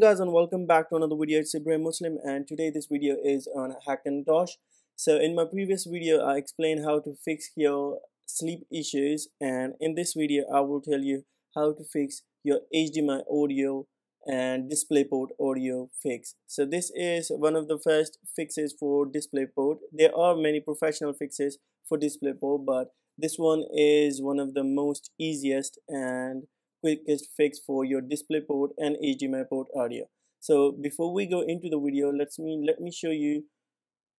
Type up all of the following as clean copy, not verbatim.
Assalamualaikum guys, and welcome back to another video. It's Ibrahim Muslim, and today this video is on Hackintosh. So in my previous video I explained how to fix your sleep issues, and in this video I will tell you how to fix your HDMI audio and DisplayPort audio fix. So this is one of the first fixes for DisplayPort. There are many professional fixes for DisplayPort, but this one is one of the most easiest and quickest fix for your DisplayPort and HDMI port audio. So before we go into the video, let me show you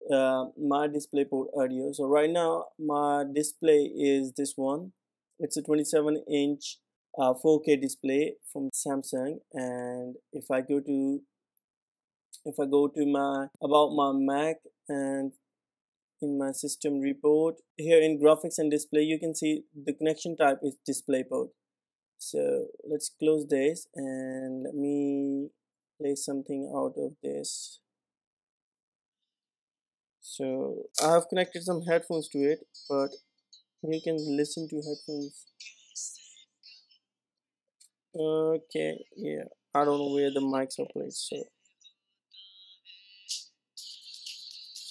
my DisplayPort audio. So right now my display is this one. It's a 27-inch 4K display from Samsung, and if I go to my about my Mac and in my system report, here in graphics and display, you can see the connection type is DisplayPort. So let's close this and let me play something out of this. So I have connected some headphones to it, but you can listen to headphones. Okay, yeah, I don't know where the mics are placed.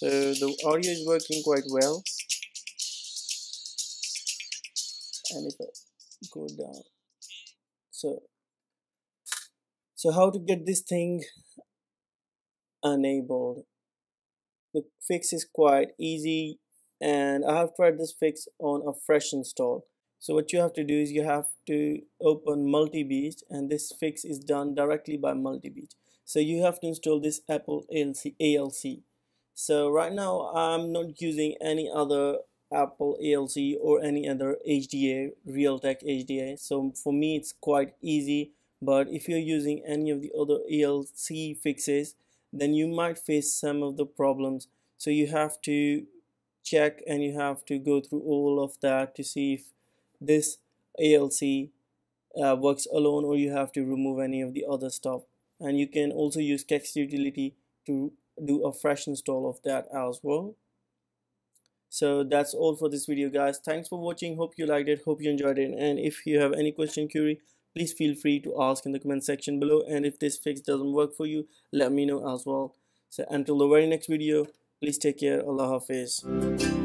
So the audio is working quite well. And if I go down. So how to get this thing enabled? The fix is quite easy, and I have tried this fix on a fresh install. So what you have to do is you have to open MultiBeast, and this fix is done directly by MultiBeast. So you have to install this Apple ALC. So right now I'm not using any other Apple ALC or any other HDA, Realtek HDA. So for me it's quite easy, but if you're using any of the other ALC fixes, then you might face some of the problems. So you have to check and you have to go through all of that to see if this ALC works alone, or you have to remove any of the other stuff. And you can also use Kext utility to do a fresh install of that as well. So that's all for this video guys. Thanks for watching. Hope you liked it, hope you enjoyed it, and if you have any question, query, please feel free to ask in the comment section below. And if this fix doesn't work for you, let me know as well. So until the very next video, please take care. Allah Hafiz.